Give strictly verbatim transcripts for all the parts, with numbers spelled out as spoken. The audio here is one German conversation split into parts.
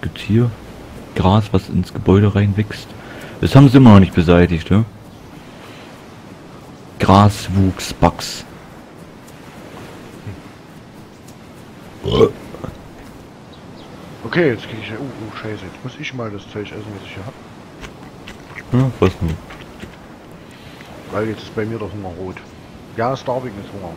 gibt's hier Gras, was ins Gebäude reinwächst. Das haben sie immer noch nicht beseitigt, ne? Graswuchsbugs. Okay, jetzt gehe ich... Oh, oh, scheiße. Jetzt muss ich mal das Zeug essen, was ich hier habe. Ja, was denn? Weil jetzt ist bei mir der Hunger rot. Ja, Starving ist Hunger.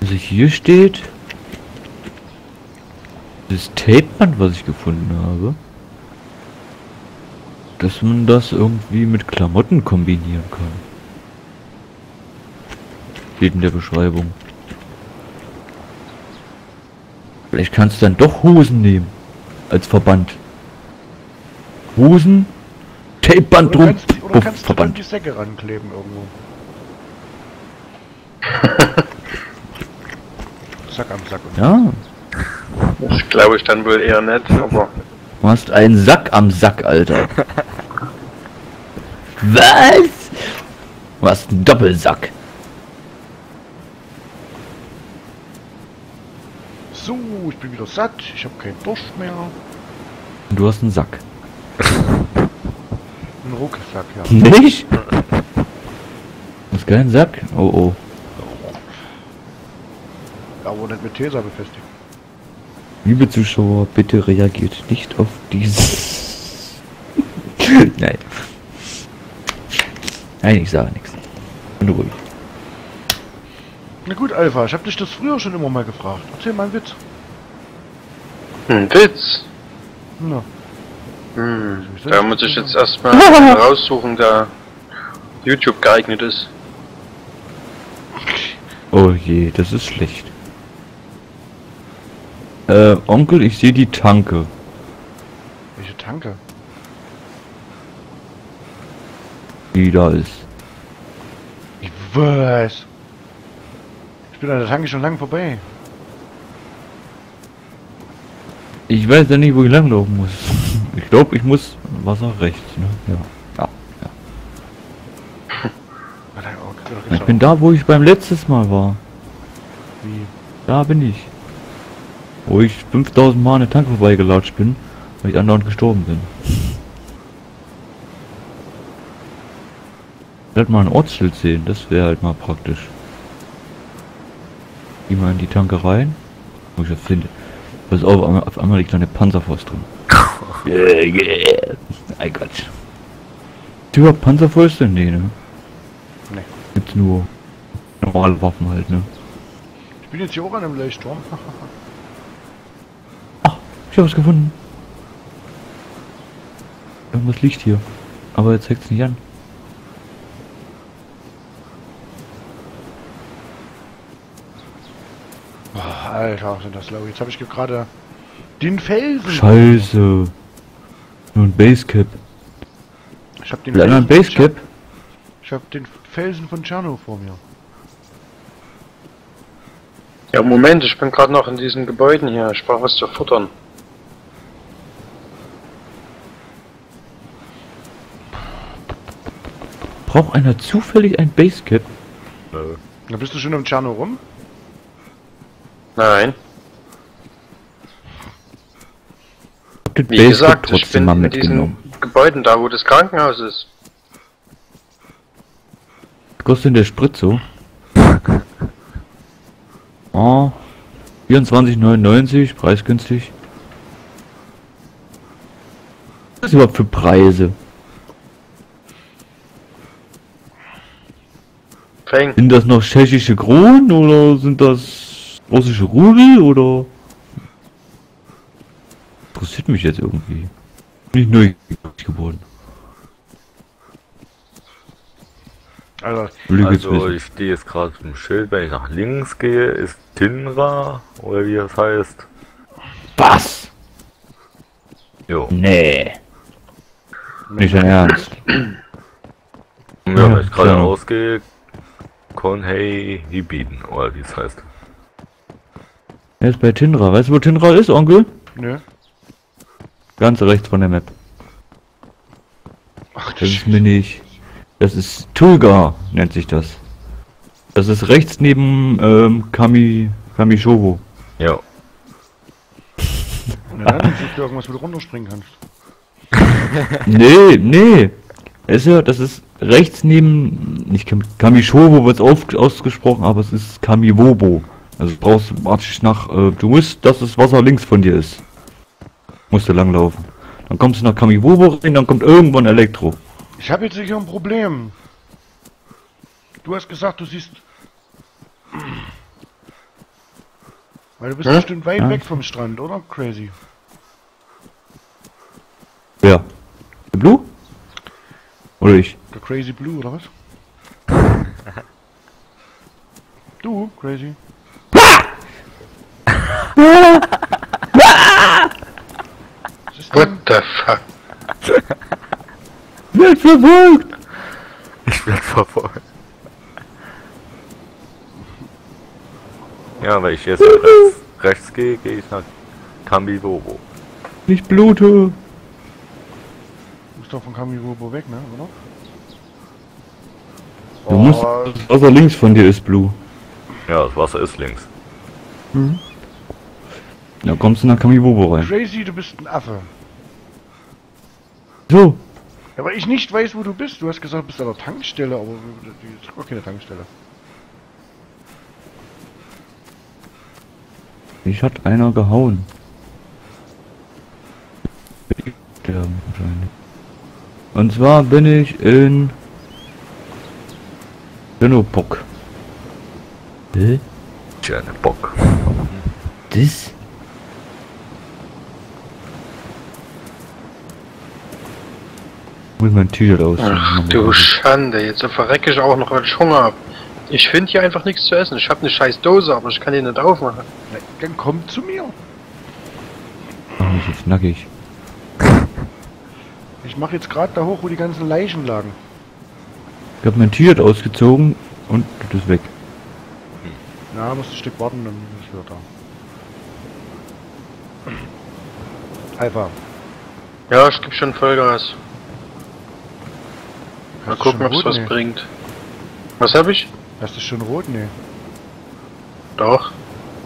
Also hier steht das Tapeband, was ich gefunden habe, dass man das irgendwie mit Klamotten kombinieren kann. Steht in der Beschreibung. Vielleicht kannst du dann doch Hosen nehmen als Verband. Hosen, Tapeband drum, Verband. Oder kannst, oder kannst du dann die Säcke rankleben irgendwo. Sack am Sack. Ja. Das glaube ich dann wohl eher nicht, aber... Du hast einen Sack am Sack, Alter. Was? Du hast einen Doppelsack. So, ich bin wieder satt. Ich habe keinen Durst mehr. Und du hast einen Sack. Einen Rucksack, ja. Nicht? Du hast keinen Sack? Oh, oh. Aber nicht mit Tesa befestigt. Liebe Zuschauer, bitte reagiert nicht auf dieses. Nein. Nein, ich sage nichts. Bin ruhig. Na gut, Alpha, ich habe dich das früher schon immer mal gefragt. Erzähl mal einen Witz. Ein Witz? Na. Hm, da muss ich jetzt erstmal raussuchen, der YouTube geeignet ist. Oh je, das ist schlecht. Äh, Onkel, ich sehe die Tanke. Welche Tanke? Die da ist. Ich weiß. Ich bin an der Tanke schon lang vorbei. Ich weiß ja nicht, wo ich langlaufen muss. Ich glaube, ich muss Wasser rechts, ne? Ja. Ja. Ja. Ich bin da, wo ich beim letzten Mal war. Wie? Da bin ich. Wo ich fünftausend Mal an den Tank vorbeigelatscht bin, weil ich andauernd gestorben bin. Ich hätte mal ein Ortsschild sehen, das wäre halt mal praktisch. Geh mal in die Tanke rein. Wo ich das finde. Pass auf, auf einmal liegt da eine Panzerfaust drin. Yeah, yeah. Mein Gott. Tja, Panzerfäuste? Nee, ne? Nee. Gibt's nur normale Waffen halt, ne? Ich bin jetzt hier auch an einem Leuchtturm. Ich habe was gefunden. Irgendwas liegt hier. Aber jetzt zeigt es nicht an. Oh, Alter, sind das low. Jetzt habe ich gerade den Felsen. Scheiße. Nur ein Basecap. Ich habe den Felsen. Ein Basecap. Ich habe hab den Felsen von Tschernow vor mir. Ja, Moment, ich bin gerade noch in diesen Gebäuden hier. Ich brauche was zu futtern. Braucht einer zufällig ein Basecap? Äh. Da bist du schon um Tschernow rum? Nein. Wie gesagt, ich bin in diesen Gebäuden da, wo das Krankenhaus ist. Was kostet der Spritzo? Oh, vierundzwanzig neunundneunzig, preisgünstig. Was ist überhaupt für Preise? Sind das noch tschechische Kronen oder sind das russische Rubel oder? Interessiert mich jetzt irgendwie. Bin ich neu geworden. Also, also ich stehe jetzt gerade zum Schild, wenn ich nach links gehe, ist Tinra oder wie das heißt. Was? Jo. Nee. Nicht dein Ernst. Und ja, wenn ich gerade rausgehe, Konhei Hibiden, oder wie es heißt. Er ist bei Tindra. Weißt du, wo Tindra ist, Onkel? Nö. Ganz rechts von der Map. Ach, das ist mir nicht. Das ist Tulga, nennt sich das. Das ist rechts neben ähm, Kami... Kamishovo. Ja. Na, dann siehst du irgendwas, wo du runterspringen kannst. Nee, nee. Ist ja, das ist rechts neben... Nicht Kamishovo wird es ausgesprochen, aber es ist Kamiwobo. Also du brauchst artig nach... Äh, du musst, dass das Wasser links von dir ist. Musst du langlaufen. Dann kommst du nach Kamiwobo rein, dann kommt irgendwann Elektro. Ich habe jetzt sicher ein Problem. Du hast gesagt, du siehst... Weil du bist Hä? bestimmt weit ja. weg vom Strand, oder? Crazy. Wer? Der Blue? Oder ich? Der Crazy Blue, oder was? Du, Crazy. Was ist What the fuck? Ich werd verfolgt! Ich werd verfolgt. Ja, weil ich jetzt rechts, rechts gehe, gehe ich nach Kamiwobo. Ich blute! Du musst doch von Kamiwobo weg, ne? Oder? Du oh. musst... Das Wasser links von dir ist Blue. Ja, das Wasser ist links. Mhm. Da kommst du nach Kamiwobo rein. Crazy, du bist ein Affe. So. Aber ich nicht weiß, wo du bist. Du hast gesagt, du bist an der Tankstelle, aber die ist gar keine Tankstelle. Mich hat einer gehauen. Und zwar bin ich in... Genopok. Hä? Genopok. Das? Muss mein T-Shirt ausziehen. Ach du Schande, jetzt verrecke ich auch noch, weil ich Hunger hab. Ich finde hier einfach nichts zu essen. Ich habe eine scheiß Dose, aber ich kann die nicht aufmachen. Na, dann komm zu mir. Oh, das ist nackig. Ich mache jetzt gerade da hoch, wo die ganzen Leichen lagen. Ich habe mein T-Shirt ausgezogen und das ist weg. Na, musst ein Stück warten, dann ist es wieder da. Alpha. Ja, ich gebe schon Vollgas. Mal gucken, ob es was bringt. Was hab ich? Hast du schon rot? Nee. Doch.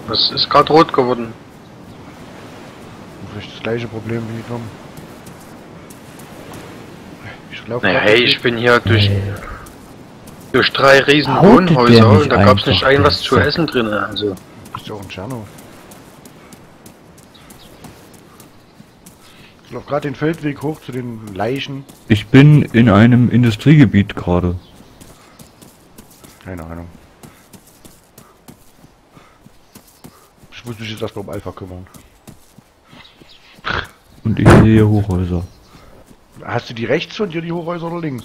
Das ist gerade rot geworden. Vielleicht das gleiche Problem wie Tom. Ich laufe. Naja, hey, ich bin hier durch nee. durch drei riesen Hautet Wohnhäuser und da gab's nicht ein was zu essen drin. Also. Bist du auch ein Tscherno? Ich laufe gerade den Feldweg hoch zu den Leichen. Ich bin in einem Industriegebiet gerade. Keine Ahnung. Ich muss mich jetzt erstmal um Alpha kümmern. Und ich sehe Hochhäuser. Hast du die rechts von dir, die Hochhäuser, oder links?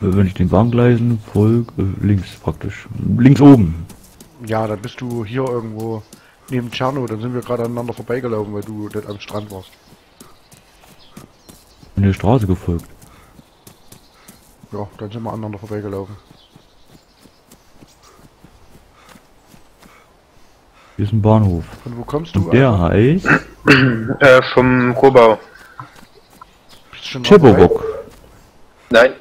Wenn ich den Bahngleisen folge, äh, links praktisch. Links oben. Ja, dann bist du hier irgendwo neben Tscherno, dann sind wir gerade aneinander vorbeigelaufen, weil du dort am Strand warst. In der Straße gefolgt. Ja, dann sind wir aneinander vorbeigelaufen. Hier ist ein Bahnhof. Von wo kommst du? Und der heißt... äh, vom Rohbau. Chibobok. Nein.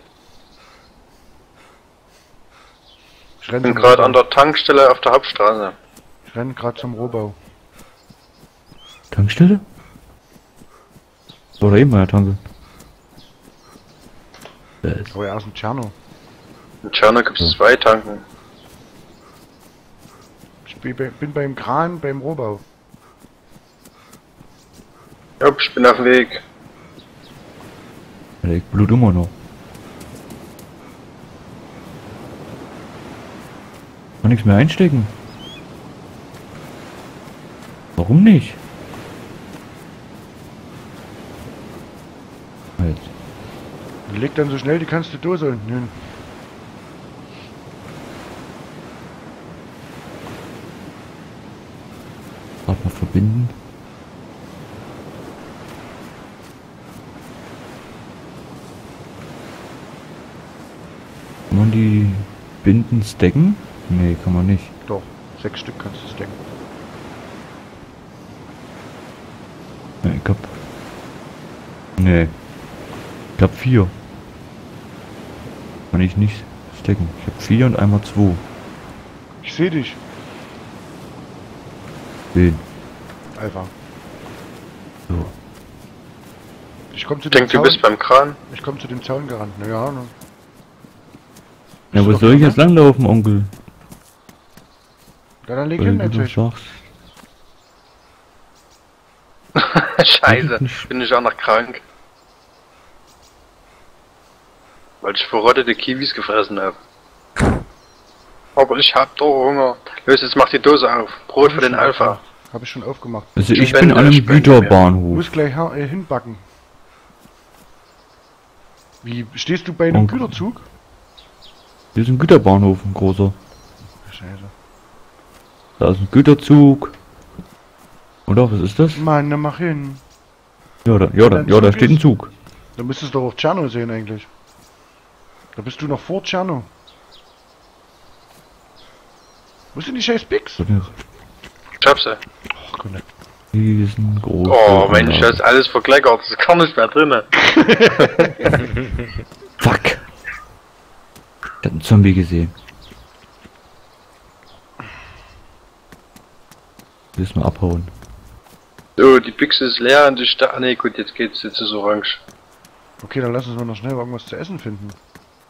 Ich bin gerade an der Tankstelle auf der Hauptstraße. Ich renne gerade zum Rohbau. Tankstelle? Oder eben meine Tanke. Oh ja, ist ein Tscherno. In Tscherno gibt es zwei Tanken. Ich bin beim Kran, beim Rohbau. Ja, ich bin auf dem Weg. Ich blut immer noch. Kann nichts mehr einstecken. Warum nicht? Halt. Leg dann so schnell die kannst du Dose unten hin. Warte mal, verbinden. Kann man die Binden stacken? Nee, kann man nicht. Doch, sechs Stück kannst du stacken. Ja, ich hab... Nee. Ich hab vier. Kann ich nicht stecken. Ich hab vier und einmal zwei. Ich seh dich. Wen? Alpha. So. Ich komm zu dem Zaun. Ich denk, du bist beim Kran. Ich komm zu dem Zaun gerannt. Na ja, ne? Ja, wo soll ich jetzt langlaufen, Onkel? Ja, dann leg hin, natürlich. Scheiße, bin ich auch noch krank. Weil ich verrottete Kiwis gefressen habe. Aber ich hab doch Hunger. Los, jetzt mach die Dose auf. Brot für den Alpha. Hab ich schon aufgemacht. Also ich bin an einem Güterbahnhof. Muss gleich hinbacken. Wie stehst du bei einem Güterzug? Hier ist ein Güterbahnhof, ein großer. Scheiße. Da ist ein Güterzug. Und auch, was ist das? Mann, dann mach hin. Ja, da, ja, da, ja, da steht ein Zug. Da müsstest du doch auf Tscherno sehen eigentlich. Da bist du noch vor Tscherno. Wo sind die scheiß Picks? Ich hab sie. Ach, Gott. Riesengroß. Oh, Mensch, das ist alles verkleckert. Das ist gar nicht mehr drin. Fuck. Ich hab einen Zombie gesehen. Müssen wir abhauen. So, die Büchse ist leer und ich da. Ah, ne, gut, jetzt geht's, jetzt ist orange. Okay, dann lass uns mal noch schnell irgendwas zu essen finden.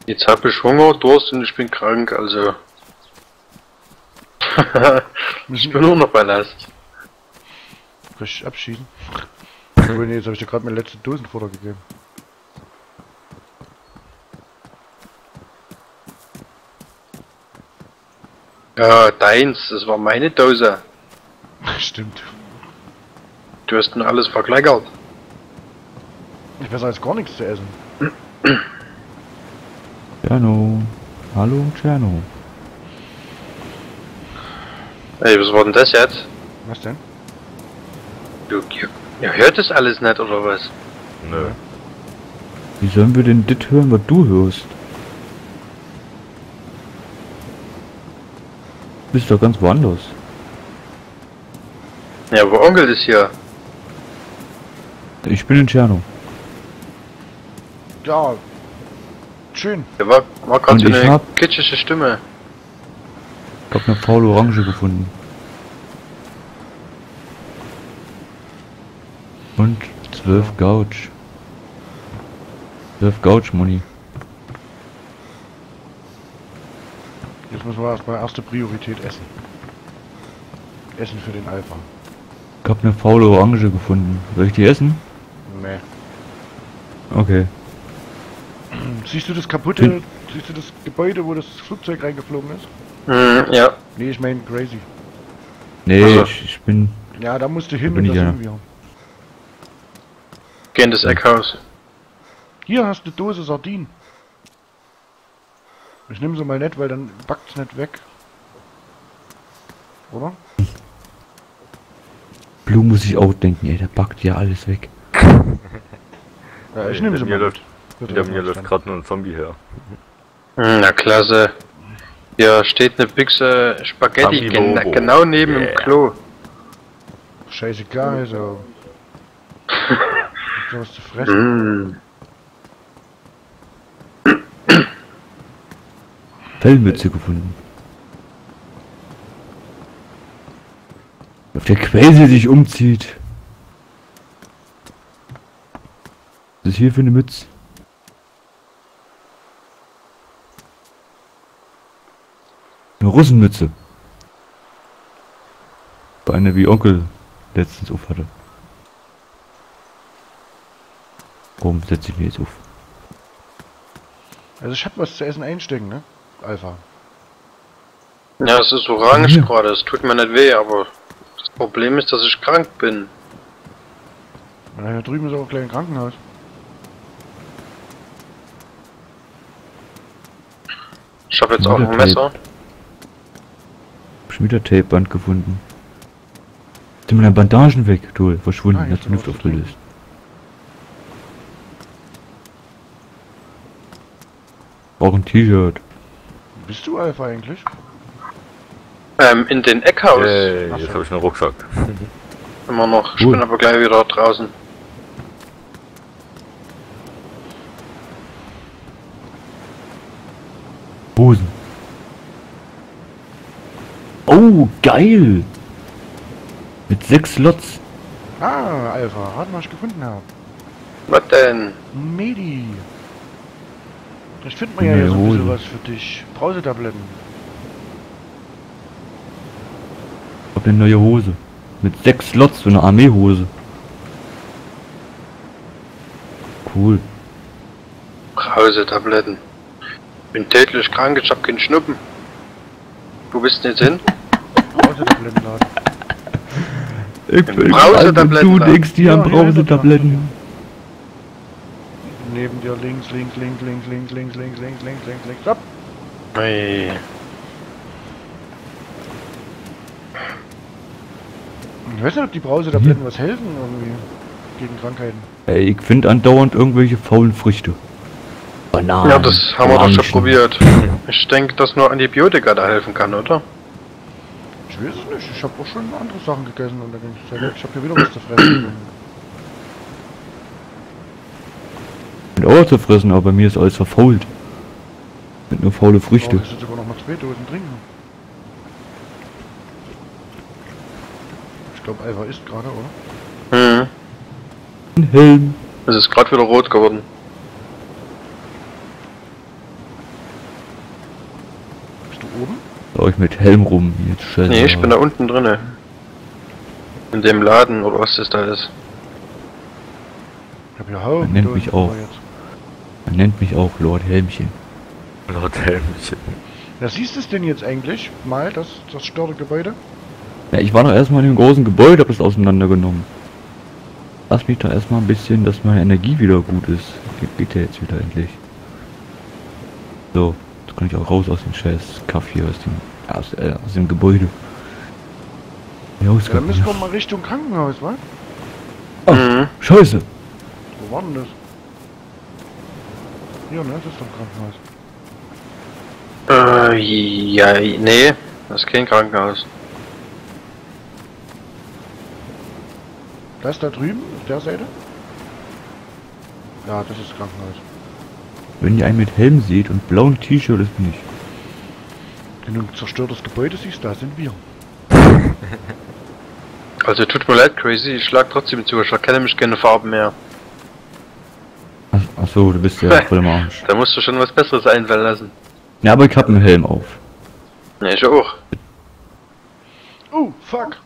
Jetzt hab ich Hunger, Durst und ich bin krank, also. Ich bin nur noch bei Last. Richtig abschieden. Obwohl, nee, jetzt hab ich dir gerade meine letzte Dosenfutter gegeben. Ja, deins, das war meine Dose. Stimmt. Du hast nur alles verkleckert. Ich weiß als gar nichts zu essen. Tscherno. Hallo, Tscherno. Ey, was war denn das jetzt? Was denn? Du, ihr, ihr hört das alles nicht, oder was? Nö. Wie sollen wir denn dit hören, was du hörst? Du bist doch ganz woanders. Ja, aber Onkel ist hier. Ich bin in Tscherno. Ja. Schön. Ja, war, war gerade so eine hab, kitschische Stimme. Ich hab eine faule Orange gefunden. Und zwölf Gouch. zwölf Gouch, Money. Jetzt müssen wir erstmal erste Priorität essen. Essen für den Alpha. Ich hab eine faule Orange gefunden. Soll ich die essen? Nee. Okay. Siehst du das kaputte, Bin siehst du das Gebäude, wo das Flugzeug reingeflogen ist? Mhm, ja. Nee, ich mein Crazy. Nee, also, ich, ich bin... Ja, da musst du hin und das ja. Irgendwie. Geh in das Eckhaus. Hier hast du eine Dose Sardinen. Ich nehme sie mal nicht, weil dann backt's nicht weg. Oder? Blue muss ich auch denken, ey, der backt ja alles weg. Ja, ich nehme sie mal. Hinter mir läuft gerade nur ein Zombie her. Na klasse. Hier steht eine Büchse Spaghetti gen genau neben yeah. dem Klo. Scheißegal, so. Ich hab was zu fressen. Mm. Fellmütze gefunden. Auf der Quelle sich umzieht. Was ist hier für eine Mütze? Eine Russenmütze. Bei einer wie Onkel letztens auf hatte. Warum setze ich mir jetzt auf? Also ich hab was zu essen einstecken, ne? Alpha. Ja, es ist orange gerade, es tut mir nicht weh, aber das Problem ist, dass ich krank bin. Na, hier drüben ist auch gleich ein Krankenhaus. Ich hab jetzt auch ein Messer. Schon wieder Tapeband gefunden. Sind meine Bandagen weg, toll, verschwunden, dass die Luft auf drin ist. Auch ein T-Shirt. Bist du Alpha eigentlich? Ähm, in den Eckhaus. Hey, jetzt hab ich einen Rucksack. Immer noch. Ich uh. bin aber gleich wieder draußen. Hosen. Oh, geil! Mit sechs Lots. Ah, Alpha, hat man was gefunden habe. Was denn? Medi. Vielleicht finden wir ja hier so ein bisschen was für dich. Brausetabletten. Ich hab eine neue Hose. Mit sechs Lots, so eine Armeehose. Cool. Brausetabletten. Bin täglich krank, ich hab keinen Schnuppen. Wo bist denn jetzt hin? Brausetablettenladen. Ich bin Brausetabletten. Du nix, die haben Brausetabletten. Neben dir links, links, links, links, links, links, links, links, links, links, links, ab. Hey. Ich weiß nicht, ob die Brausetabletten hm. was helfen irgendwie gegen Krankheiten. Ey, ich finde andauernd irgendwelche faulen Früchte. Bananen. Ja, das haben wir doch schon probiert. Ich denke, dass nur Antibiotika da helfen kann, oder? Ich weiß es nicht. Ich habe auch schon andere Sachen gegessen und da ging es ja. Ich habe hier wieder was zu fressen. Ich bin auch zu fressen, aber bei mir ist alles verfault. Mit nur faule Früchte. Oh, ich sogar noch mal zwei Dosen trinken. Ich glaube, Alpha isst gerade, oder? Mhm. Ein Helm. Es ist gerade wieder rot geworden. Bist du oben? Soll ich mit Helm rum jetzt scheiße. Nee, ich bin da unten drinne. In dem Laden oder was das da ist. Ich hab ja auch. Man nennt mich auch. Man nennt mich auch Lord Helmchen. Lord Helmchen. Ja, siehst du es denn jetzt eigentlich mal, das, das störte Gebäude? Ja, ich war doch erstmal in dem großen Gebäude, hab das auseinandergenommen. Lass mich doch erstmal ein bisschen, dass meine Energie wieder gut ist. Geht ja jetzt wieder endlich. So, jetzt kann ich auch raus aus dem scheiß Kaffee, aus dem, aus, äh, aus dem Gebäude. Ja, ja, dann müssen wir mal Richtung Krankenhaus, wa? Oh, mhm. Scheiße! Wo war denn das? Ja, ne, das ist doch ein Krankenhaus. Äh, ja, nee, das ist kein Krankenhaus. Das da drüben, auf der Seite? Ja, das ist das Krankenhaus. Wenn ihr einen mit Helm seht und blauem T-Shirt, das bin ich. Genug zerstörtes Gebäude siehst, da sind wir. Also tut mir leid, Crazy, ich schlag trotzdem zu, ich erkenne mich keine Farben mehr. Achso, du bist ja voll im Arsch. Da musst du schon was Besseres einfallen lassen. Ja, aber ich hab einen Helm auf. Ne, ich auch. Oh, fuck.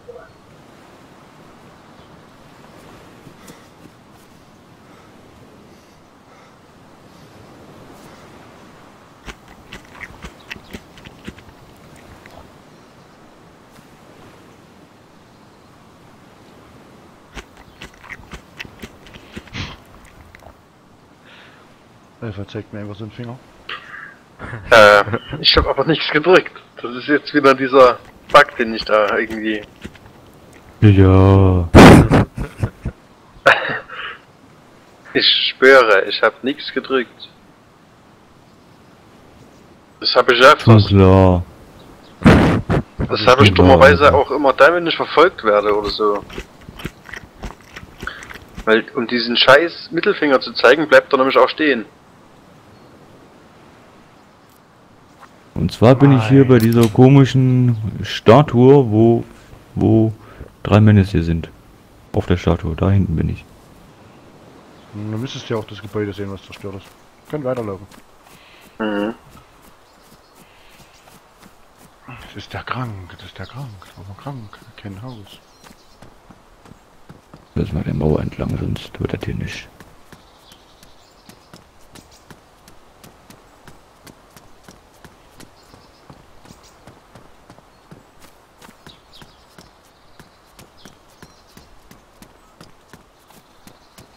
Alpha zeigt mir einfach so einen Finger. Äh, ich habe aber nichts gedrückt. Das ist jetzt wieder dieser Bug, den ich da irgendwie... Ja... Ich schwöre, ich habe nichts gedrückt. Das habe ich öfters. Klar. Das habe ich dummerweise auch immer dann, wenn ich verfolgt werde oder so. Weil, um diesen scheiß Mittelfinger zu zeigen, bleibt er nämlich auch stehen. Und zwar bin ich hier bei dieser komischen Statue, wo wo drei Männer hier sind. Auf der Statue, da hinten bin ich. Du müsstest ja auch das Gebäude sehen, was zerstört ist. Können weiterlaufen. Mhm. Das ist der krank, das ist der krank, aber krank, kein Haus. Lass mal der Mauer entlang, sonst wird das hier nicht.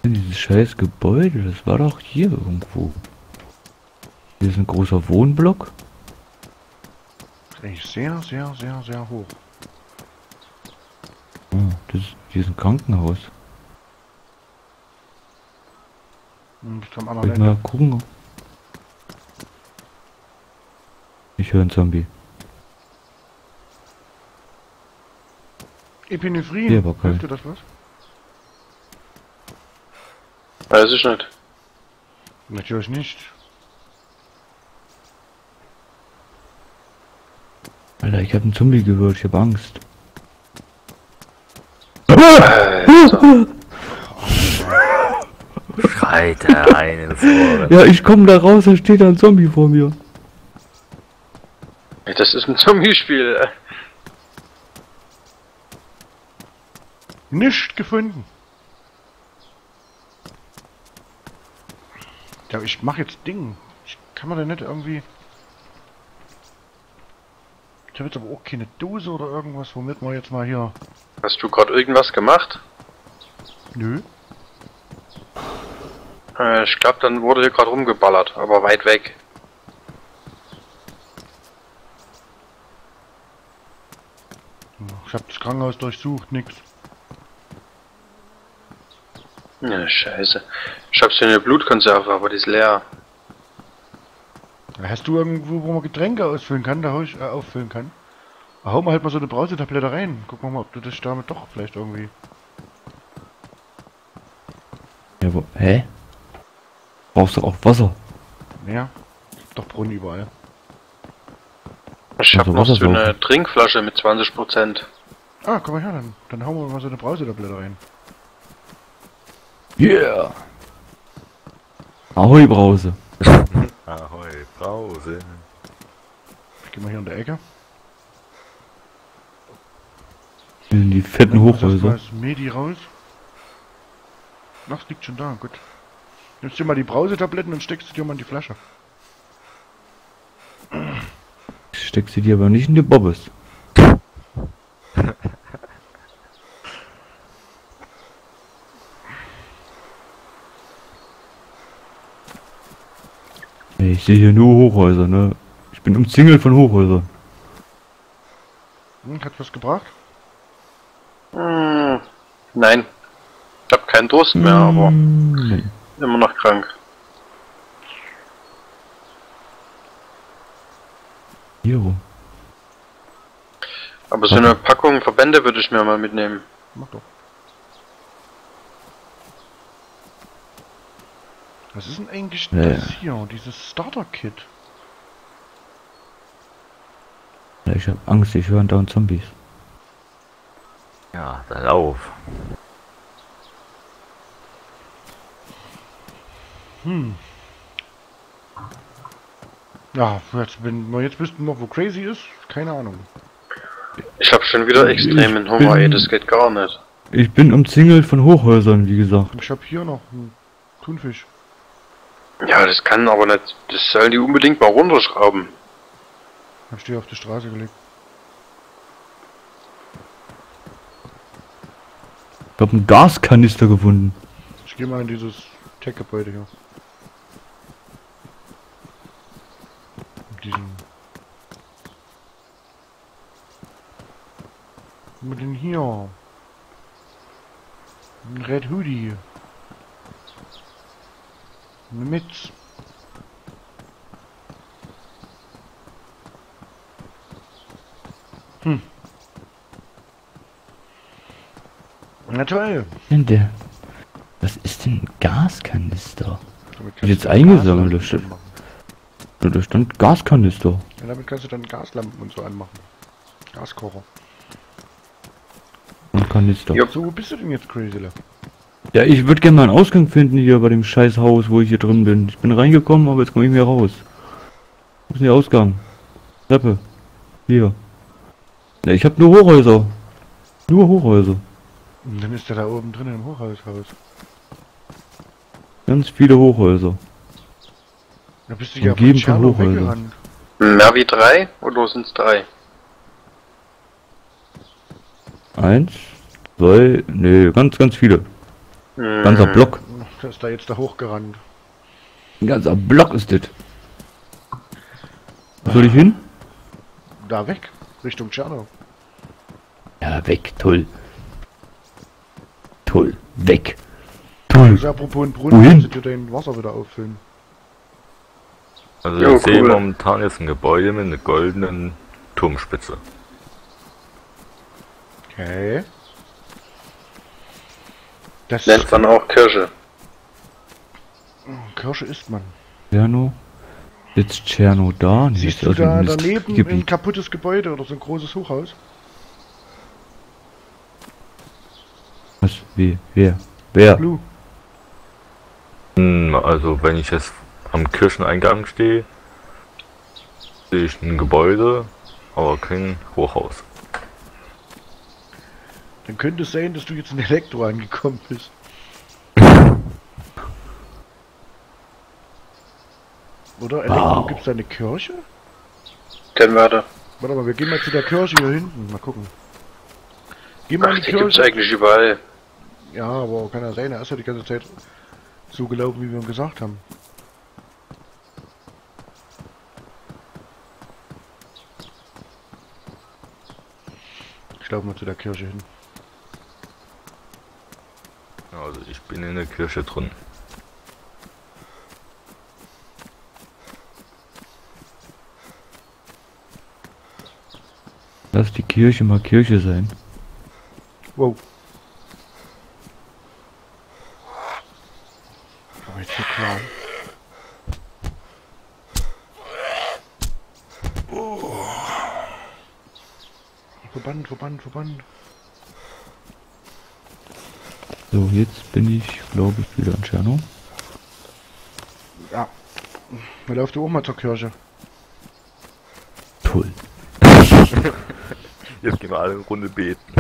Dieses scheiß Gebäude, das war doch hier irgendwo. Hier ist ein großer Wohnblock. Echt sehr, sehr, sehr, sehr hoch. Ah, das ist, hier ist ein Krankenhaus. Ich mal gucken. Ich höre einen Zombie. Epinephrin? Hilft dir das was? Weiß ich nicht. Natürlich nicht. Alter, ich hab einen Zombie gehört, ich hab Angst. Alter. Schreit er einen vor. Ja, ich komm da raus, da steht ein Zombie vor mir. Das ist ein Zombie-Spiel. Nicht gefunden. Ja, ich mach jetzt Ding. Ich kann man da nicht irgendwie... Ich habe jetzt aber auch keine Dose oder irgendwas, womit wir jetzt mal hier... Hast du gerade irgendwas gemacht? Nö. Äh, ich glaube, dann wurde hier gerade rumgeballert, aber weit weg. Ich habe das Krankenhaus durchsucht, nix. Na scheiße. Ich habe so eine Blutkonserve, aber die ist leer. Hast du irgendwo, wo man Getränke ausfüllen kann, da hau ich, äh, auffüllen kann? Da hau mal halt mal so eine Brausetablette rein. Gucken wir mal, ob du das damit doch vielleicht irgendwie... Ja, wo... Hä? Brauchst du auch Wasser? Ja. Doch Brunnen überall. Ich hab also noch so eine drauf. Trinkflasche mit zwanzig Prozent. Ah, komm mal her dann. Dann hauen wir mal so eine Brausetablette rein. Yeah! Ahoi Brause! Ahoi, Brause. Ich geh mal hier in der Ecke. Hier sind die fetten Hochhäuser. Da ist Medi raus. Ach, es liegt schon da, gut. Nimmst dir mal die Brausetabletten und steckst dir mal in die Flasche. Ich steck sie dir aber nicht in die Bobbes. Ich sehe hier nur Hochhäuser, ne? Ich bin umzingelt von Hochhäusern. Hm, hat was gebracht? Mmh, nein. Ich hab keinen Durst mehr, mmh, aber nee. Immer noch krank. Hier rum. Aber so eine Packung Verbände würde ich mir mal mitnehmen. Mach doch. Was ist denn eigentlich ja. das hier? Dieses Starter-Kit? Ja, ich hab Angst, ich höre da Zombies. Ja, dann lauf. Hm. Ja, jetzt, bin, jetzt wüssten wir noch, wo Crazy ist. Keine Ahnung. Ich hab schon wieder extremen Hunger, ey, das geht gar nicht. Ich bin umzingelt von Hochhäusern, wie gesagt. Ich hab hier noch einen Thunfisch. Ja, das kann aber nicht. Das sollen die unbedingt mal runterschrauben. Hab ich dir auf die Straße gelegt. Ich hab einen Gaskanister gefunden. Ich geh mal in dieses Tech-Gebäude hier. Mit diesem. Mit dem hier. Ein Red Hoodie. Mit. Hm. Na toll. Was ist denn ein Gaskanister? Wird jetzt eingesammelt. Da stand Gaskanister. Ja, damit kannst du dann Gaslampen und so anmachen. Gaskocher. Und Kanister. Ja, so, wo bist du denn jetzt, Crazy? Ja, ich würde gerne mal einen Ausgang finden hier bei dem scheiß Haus, wo ich hier drin bin. Ich bin reingekommen, aber jetzt komme ich mir raus. Wo ist denn der Ausgang? Treppe. Hier. Ja, ich habe nur Hochhäuser. Nur Hochhäuser. Und dann ist der da oben drin im Hochhaushaus. Ganz viele Hochhäuser. Da bist du ja umgeben von Hochhäuser. Navi drei oder sind es drei? Eins, zwei, nee, ganz, ganz viele. Ganzer Block. Der ist da jetzt da hochgerannt. Ein ganzer Block ist das. Wo soll ich hin? Da weg, Richtung Tschernow. Ja, weg, toll. Toll, weg. Toll. Also, apropos in Brunnen, wohin? Kannst du dir dein Wasser wieder auffüllen. Also jo, ich cool. sehe momentan jetzt ein Gebäude mit einer goldenen Turmspitze. Okay. Das nennt man auch Kirsche. Kirsche isst man. Tscherno? Jetzt Tscherno da? Nee, siehst du da daneben Gebiet. Ein kaputtes Gebäude oder so ein großes Hochhaus? Was? Wie? Wer? Wer? Blue. Hm, also wenn ich jetzt am Kircheneingang stehe, sehe ich ein Gebäude, aber kein Hochhaus. Dann könnte es sein, dass du jetzt in Elektro angekommen bist. Oder? Elektro, wow. Gibt's da eine Kirche? Kennen wir da. Warte mal, wir gehen mal zu der Kirche hier hinten, mal gucken. Geh mal Ach, in die, die Kirche. Gibt's eigentlich überall. Ja, aber kann ja sein, er ist ja die ganze Zeit so gelaufen, wie wir ihm gesagt haben. Ich laufe mal zu der Kirche hin. Also ich bin in der Kirche drin. Lass die Kirche mal Kirche sein. Wow. Oh, jetzt hier klar. Oh. Verband, Verband, Verband. So, jetzt bin ich, glaube ich, wieder in Tscherno. Ja. Da läuft du auch mal zur Kirche. Toll. Jetzt gehen wir alle eine Runde beten.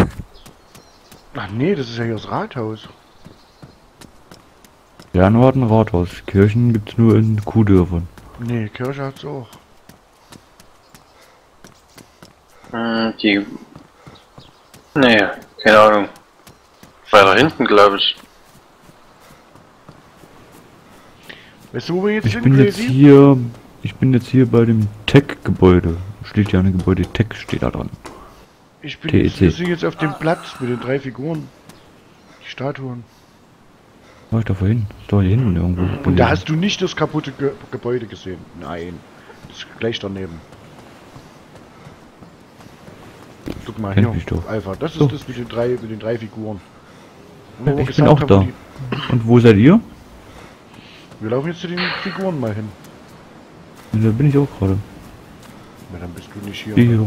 Ach nee, das ist ja hier das Rathaus. Ja, nur hat ein Rathaus. Kirchen gibt's nur in Kuhdörfern. Nee, Kirche hat's auch. Hm, die... Nee, keine Ahnung. Weiter hinten, glaube ich. Weißt du, wo wir jetzt ich bin jetzt hier... Ich bin jetzt hier bei dem Tech-Gebäude. Steht ja eine Gebäude Tech, steht da dran. Ich bin jetzt, wir sind jetzt auf dem Platz mit den drei Figuren. Die Statuen. War ich da vorhin? Ist doch hier hinten irgendwo. Und da hast du nicht das kaputte Ge Gebäude gesehen? Nein. Das ist gleich daneben. Guck mal hier. Alpha. Das ist so. Das mit den drei, mit den drei Figuren. Wo ich bin auch haben, da. Und wo seid ihr? Wir laufen jetzt zu den Figuren mal hin. Und da bin ich auch gerade. Na, dann bist du nicht hier. Die hier.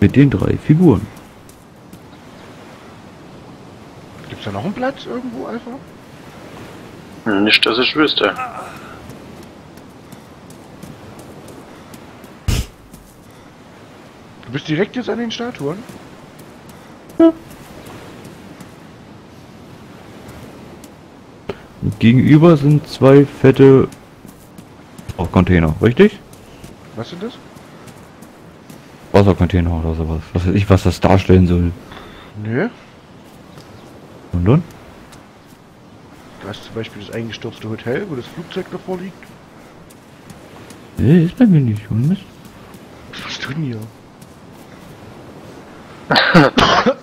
Mit den drei Figuren. Gibt's da noch einen Platz irgendwo, Alpha? Nicht, dass ich wüsste. Du bist direkt jetzt an den Statuen? Ja. Und gegenüber sind zwei fette Container, richtig? Was sind das? Wassercontainer oder sowas. Was weiß ich, was das darstellen soll. Nö. Und dann? Du hast zum Beispiel das eingestürzte Hotel, wo das Flugzeug davor liegt. Nee, ist bei mir nicht. Und Mist. Was machst du denn hier?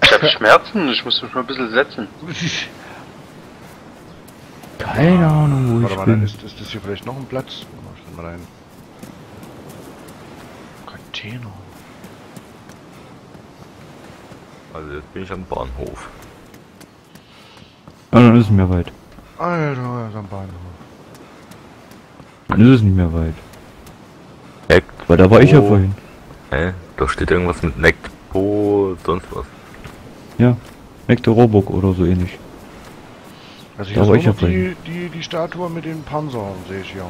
Ich hab Schmerzen, ich muss mich mal ein bisschen setzen. Keine Ahnung, wo Warte ich mal, bin. Ist, ist das hier vielleicht noch ein Platz? Mal rein. Container. Also jetzt bin ich am Bahnhof. Ah, dann ist es nicht mehr weit. Alter, er ist am Bahnhof. Dann ist es nicht mehr weit. Neckt. Weil da war ich ja vorhin. Hä? Da steht irgendwas mit Neckpo, sonst was. Ja, Neckt Roburg oder so ähnlich. Also hier da war ich ja vorhin. Die, die, die Statue mit den Panzern sehe ich hier.